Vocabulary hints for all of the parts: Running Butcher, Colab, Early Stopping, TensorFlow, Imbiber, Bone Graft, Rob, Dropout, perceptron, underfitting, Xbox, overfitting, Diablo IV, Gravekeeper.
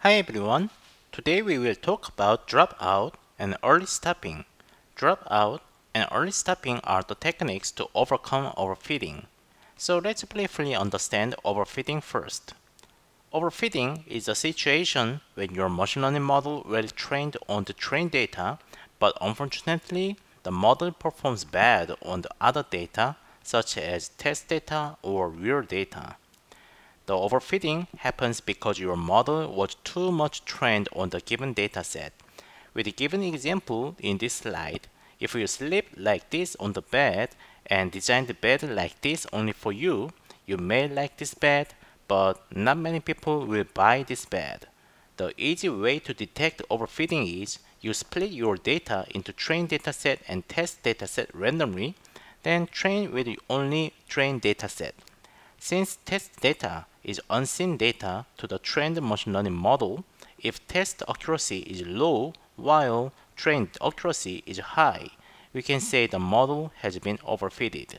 Hi everyone, today we will talk about dropout and early stopping. Dropout and early stopping are the techniques to overcome overfitting. So let's briefly understand overfitting first. Overfitting is a situation when your machine learning model well trained on the trained data, but unfortunately the model performs bad on the other data such as test data or real data. The overfitting happens because your model was too much trained on the given dataset. With a given example in this slide, if you sleep like this on the bed and design the bed like this only for you, you may like this bed, but not many people will buy this bed. The easy way to detect overfitting is you split your data into trained dataset and test dataset randomly, then train with only trained dataset. Since test data is unseen data to the trained machine learning model, if test accuracy is low while trained accuracy is high, we can say the model has been overfitted.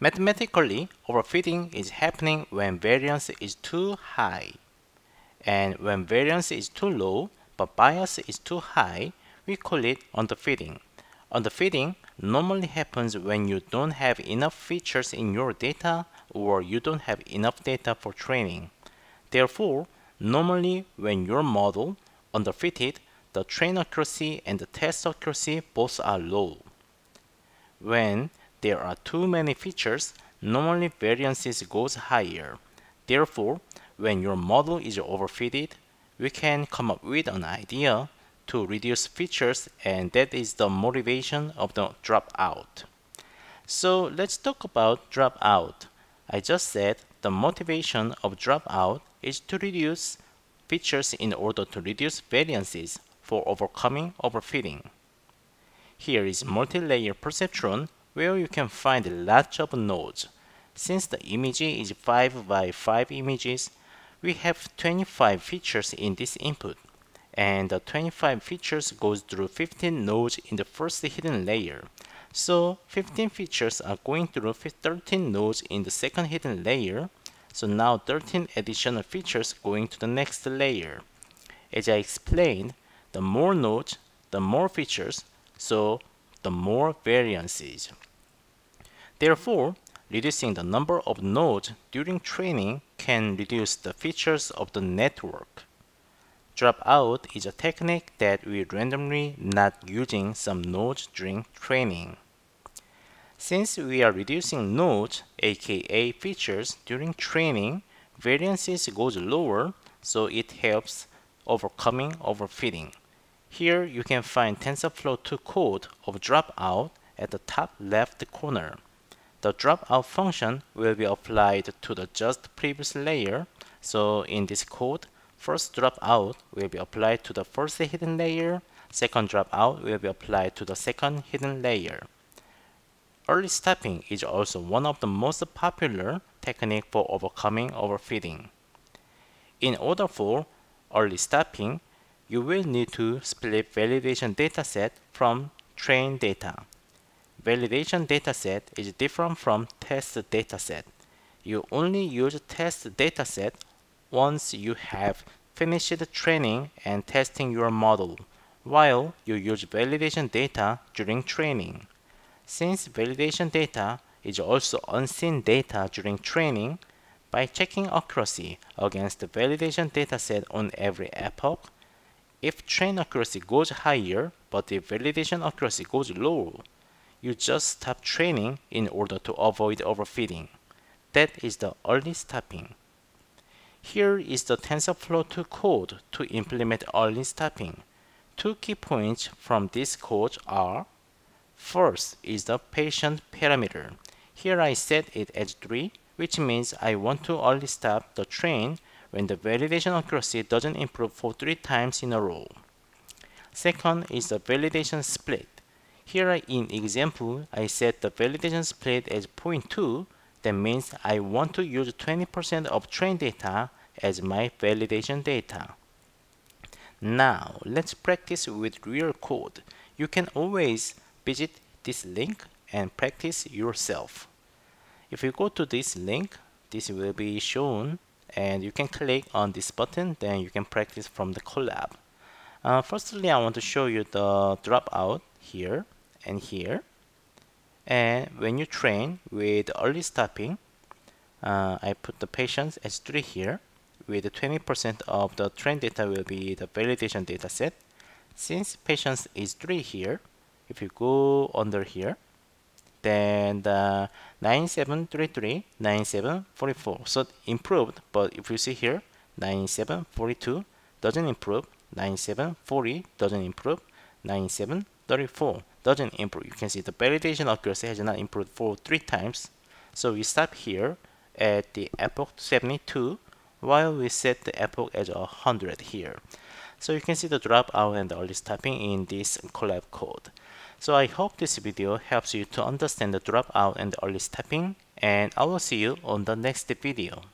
Mathematically, overfitting is happening when variance is too high. And when variance is too low but bias is too high, we call it underfitting. Underfitting normally happens when you don't have enough features in your data or you don't have enough data for training. Therefore, normally when your model underfitted, the train accuracy and the test accuracy both are low. When there are too many features, normally variance goes higher. Therefore, when your model is overfitted, we can come up with an idea to reduce features, and that is the motivation of the dropout. So let's talk about dropout. I just said the motivation of dropout is to reduce features in order to reduce variances for overcoming overfitting. Here is multi-layer perceptron where you can find lots of nodes. Since the image is 5 by 5 images, we have 25 features in this input. And the 25 features goes through 15 nodes in the first hidden layer. So 15 features are going through 13 nodes in the second hidden layer. So now 13 additional features going to the next layer. As I explained, the more nodes, the more features, so the more variances. Therefore, reducing the number of nodes during training can reduce the features of the network. Dropout is a technique that we randomly not using some nodes during training. Since we are reducing nodes, aka features, during training, variances goes lower, so it helps overcoming overfitting. Here you can find TensorFlow 2 code of dropout at the top left corner. The dropout function will be applied to the just previous layer, so in this code, first dropout will be applied to the first hidden layer, second dropout will be applied to the second hidden layer. Early stopping is also one of the most popular technique for overcoming overfitting. In order for early stopping, you will need to split validation dataset from trained data. Validation dataset is different from test dataset. You only use test dataset once you have finished training and testing your model, while you use validation data during training. Since validation data is also unseen data during training, by checking accuracy against the validation dataset on every epoch, if train accuracy goes higher but the validation accuracy goes lower, you just stop training in order to avoid overfitting. That is the early stopping. Here is the TensorFlow 2 code to implement early stopping. Two key points from this code are: first is the patient parameter. Here I set it as 3, which means I want to early stop the train when the validation accuracy doesn't improve for 3 times in a row. Second is the validation split. Here in example, I set the validation split as 0.2. That means I want to use 20% of trained data as my validation data. Now let's practice with real code. You can always visit this link and practice yourself. If you go to this link, this will be shown and you can click on this button, then you can practice from the Colab. Firstly, I want to show you the dropout here and here. And when you train with early stopping, I put the patients as 3 here, with 20% of the train data will be the validation data set. Since patients is 3 here, if you go under here, then the 9733, 9744, so improved. But if you see here, 9742 doesn't improve, 9740 doesn't improve, 9734 doesn't improve. You can see the validation accuracy has not improved for 3 times. So we stop here at the epoch 72 while we set the epoch as 100 here. So you can see the dropout and the early stopping in this Colab code. So I hope this video helps you to understand the dropout and the early stopping, and I will see you on the next video.